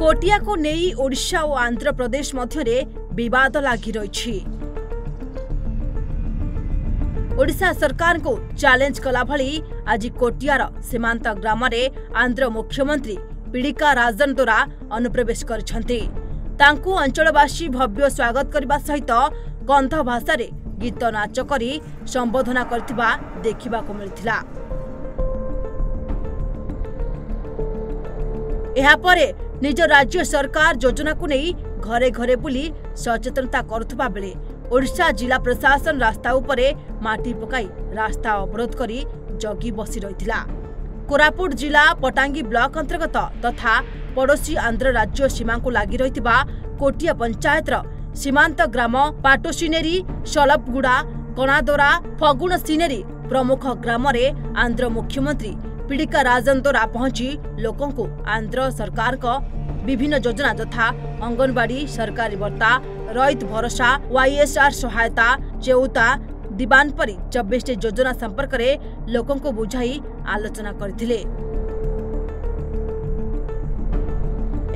कोटिया को नहीं ओडिशा और आंध्र प्रदेश मध्य विवाद लगी रही। ओडिशा सरकार को चैलेंज कला भली आज कोटियार सीमांत ग्राम आंध्र मुख्यमंत्री पीडिका राजन द्वारा अनुप्रवेश करिछन्ति। तांकु अंचलवासी भव्य स्वागत करने सहित गंध भाषा गीत नाच कर संबोधना करथिबा देखा मिलता। एहापरे निज राज्य सरकार योजना को नहीं घरे घरे बुली सचेतनता करुवा बेले ओडिशा जिला प्रशासन रास्ता उपरे माटी पकाई रास्ता अवरोध करी जगी बसी रहिथिला। कोरापुट जिला पटांगी ब्लॉक अंतर्गत तथा पड़ोसी आंध्र राज्य सीमा को लगी रहिथिबा कोटिया पंचायत सीमांत ग्राम पाटोसिनेरी सलपगुड़ा कणादोरा फगुण सिनेरी प्रमुख ग्राम आंध्र मुख्यमंत्री पीडिका राजन द्वारा पहुंची लोकों को आंध्र सरकार का विभिन्न योजना तथा अंगनवाड़ी सरकारी भत्ता रईत भरोसा वाईएसआर सहायता चेउता दीवान परी 24 योजना संपर्क में लोकों को बुझाई आलोचना करथिले।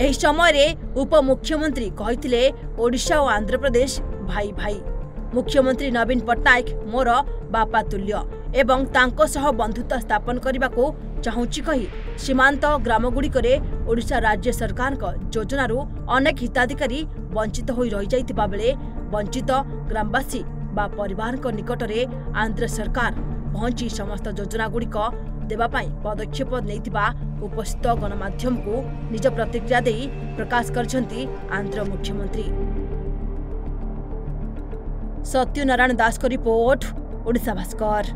एही समय उप मुख्यमंत्री कहिथिले ओडिशा और आंध्र प्रदेश भाई भाई। मुख्यमंत्री नवीन पट्टनायक मोर बापा तुल्य एवं तांको सह बंधुता स्थापन करने को चाहूँगी कही सीमांत ग्रामगुड़िकरे ओडिशा राज्य सरकार योजन अनेक हिताधिकारी वंचित हो रही जाता बेले वंचित ग्रामवासी बा परिवार निकट में आंध्र सरकार पहुंची समस्त योजना गुड़िक देवाई पदक्षेप उपस्थित गणमाध्यम को निज प्रतिक्रिया दे प्रकाश करछन्ति आंध्र मुख्यमंत्री। सत्यनारायण दास को रिपोर्ट, ओडिशा भास्कर।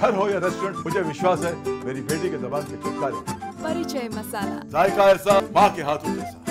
घर हो या रेस्टोरेंट, मुझे विश्वास है मेरी बेटी के जबान के चटकारे परिचय मसाला जायका ऐसा माँ के हाथों जैसा।